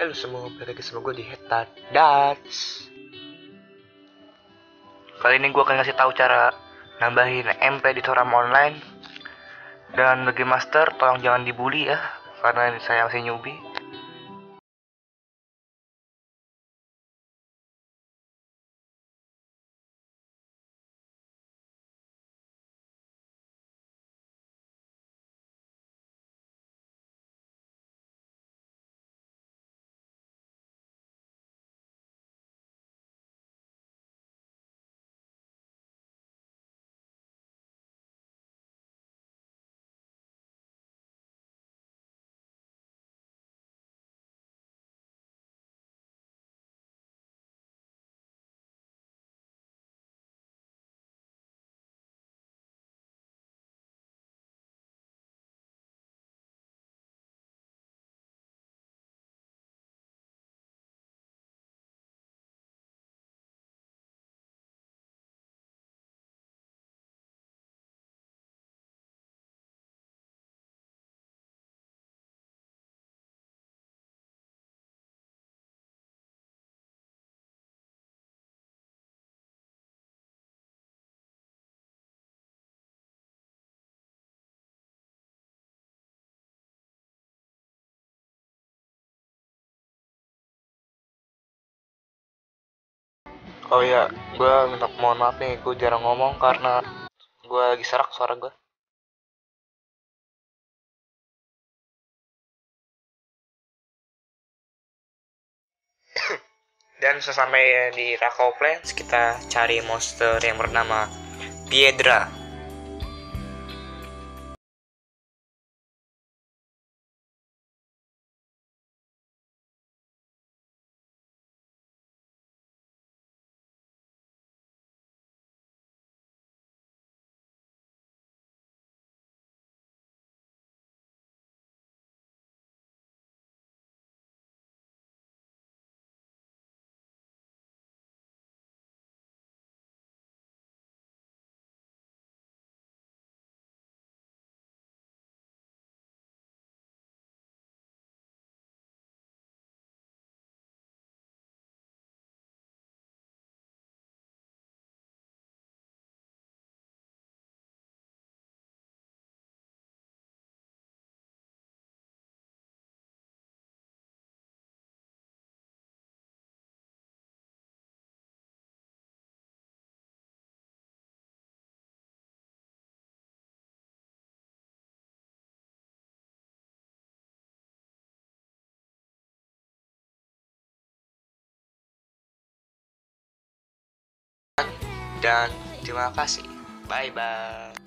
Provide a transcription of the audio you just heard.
Halo semua, balik lagi sama gue di Hetaa Datz. Kali ini gue akan ngasih tahu cara nambahin MP di Toram online. Dan bagi master, tolong jangan dibully ya, karena saya masih newbie. Oh iya, gue minta mohon maaf nih, gue jarang ngomong karena gue lagi serak suara gue. Dan sesampai di RakoPlains, kita cari monster yang bernama Piedra. Dan terima kasih. Bye-bye.